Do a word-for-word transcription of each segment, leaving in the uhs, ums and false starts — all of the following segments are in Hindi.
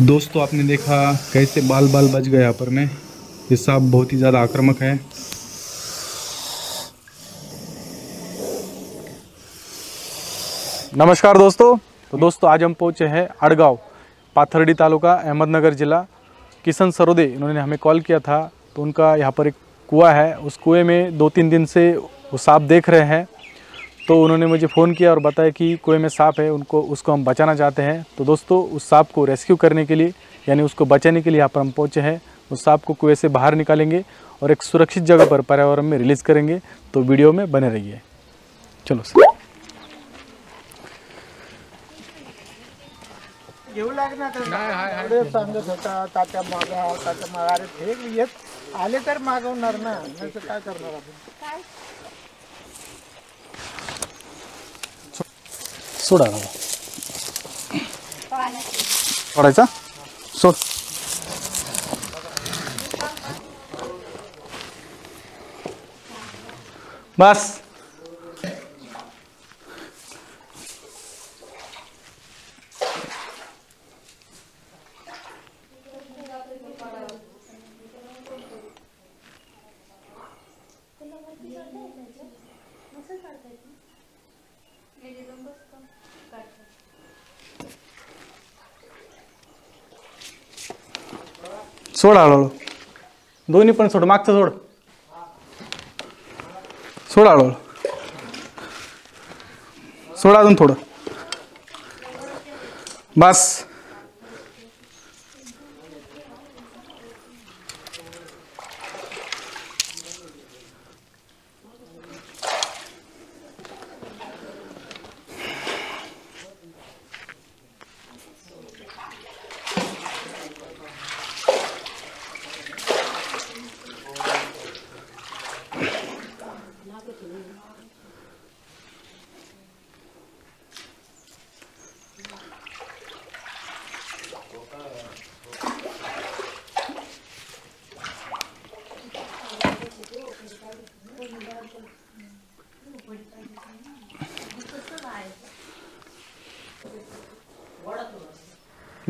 दोस्तों आपने देखा कैसे बाल बाल बच गया पर में। ये सांप बहुत ही ज़्यादा आक्रामक है। नमस्कार दोस्तों, तो दोस्तों आज हम पहुंचे हैं अड़गांव, पाथरडी तालुका, अहमदनगर जिला। किशन सरोदे इन्होंने हमें कॉल किया था, तो उनका यहाँ पर एक कुआं है, उस कुएं में दो तीन दिन से वो सांप देख रहे हैं। तो उन्होंने मुझे फ़ोन किया और बताया कि कुएं में सांप है, उनको उसको हम बचाना चाहते हैं। तो दोस्तों उस सांप को रेस्क्यू करने के लिए, यानी उसको बचाने के लिए यहाँ पर हम पहुँचे हैं। उस सांप को कुएं से बाहर निकालेंगे और एक सुरक्षित जगह पर पर्यावरण में रिलीज़ करेंगे। तो वीडियो में बने रहिए। चलो सर, घेऊ लागणार तर सांगत होता तात्या मागा तात्या मागा अरे फेक येत आले तर मागवणार ना, नंतर काय करणार आपण? सोडा बाबा, सोडायचा सोड। बस सोड, हळूहळू दोन्ही पण सोड, मागचं सोड, सोड हळूहळू सोड, अजून थोडं, बस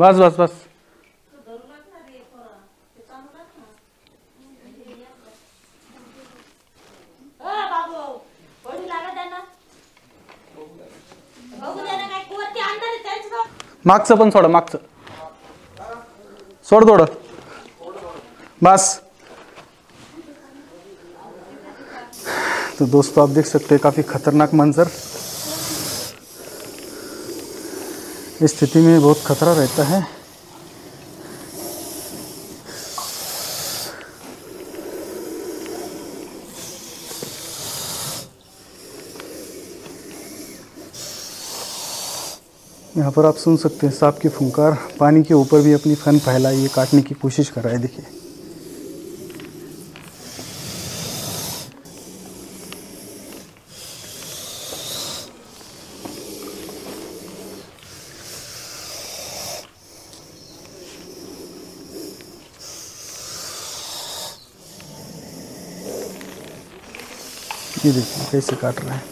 बस बस बस मागचं पण सोड, मागचं सोड थोडं, बस। तो दोस्तों आप देख सकते हैं काफ़ी खतरनाक मंजर, इस स्थिति में बहुत खतरा रहता है। यहाँ पर आप सुन सकते हैं सांप की फुंकार, पानी के ऊपर भी अपनी फन फैलाई, ये काटने की कोशिश कर रहा है। देखिए ये देखिए कैसे काट रहा है।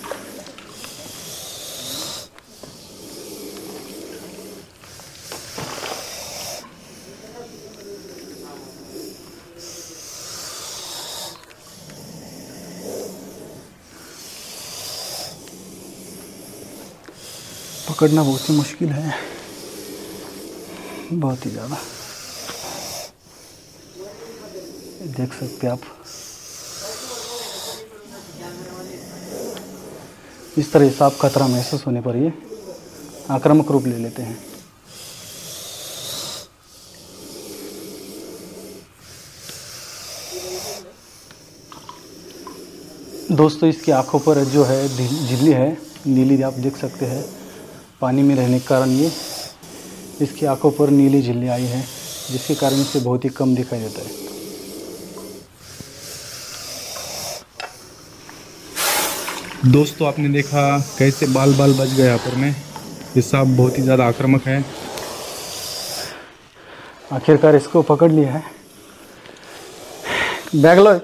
पकड़ना बहुत ही मुश्किल है, बहुत ही ज़्यादा। देख सकते आप इस तरह सांप खतरा महसूस होने पर ये आक्रामक रूप ले लेते हैं। दोस्तों इसकी आंखों पर जो है झिल्ली है, नीली, आप देख सकते हैं। पानी में रहने के कारण ये इसकी आंखों पर नीली झिल्ली आई है, जिसके कारण इसे बहुत ही कम दिखाई देता है। दोस्तों आपने देखा कैसे बाल बाल बच गया पर में। ये सांप बहुत ही ज़्यादा आक्रामक है। आखिरकार इसको पकड़ लिया है। बैग लो,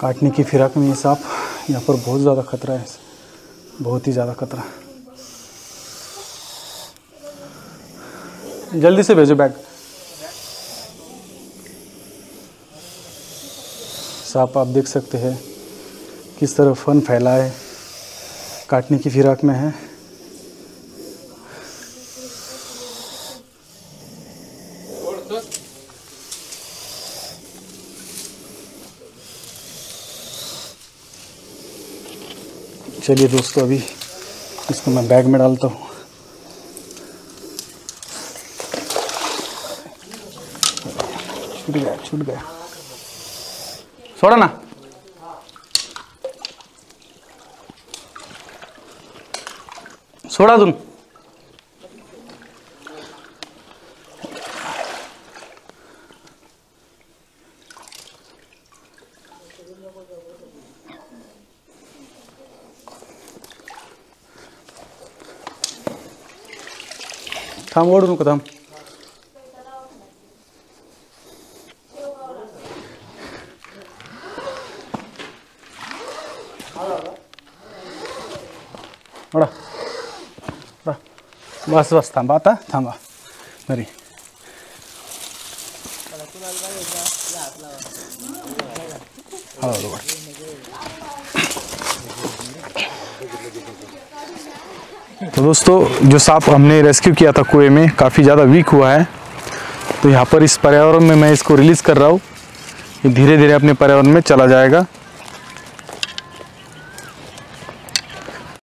काटने की फिराक में ये सांप। यहाँ पर बहुत ज़्यादा खतरा है, बहुत ही ज़्यादा खतरा। जल्दी से भेजो बैग। सांप आप देख सकते हैं किस तरह फन फैला है, काटने की फिराक में है। चलिए दोस्तों, अभी इसको मैं बैग में डालता हूँ। छूट गया, छूट गया, छोड़ा ना। छोड़ा तुम। थांब, ओढू नको, थांब। ओढा ओढा, बस बस, थांबा आता, थांबा घरी। हा बरोबर, तो दोस्तों जो सांप हमने रेस्क्यू किया था कुएं में, काफ़ी ज़्यादा वीक हुआ है, तो यहाँ पर इस पर्यावरण में मैं इसको रिलीज़ कर रहा हूँ। धीरे धीरे अपने पर्यावरण में चला जाएगा।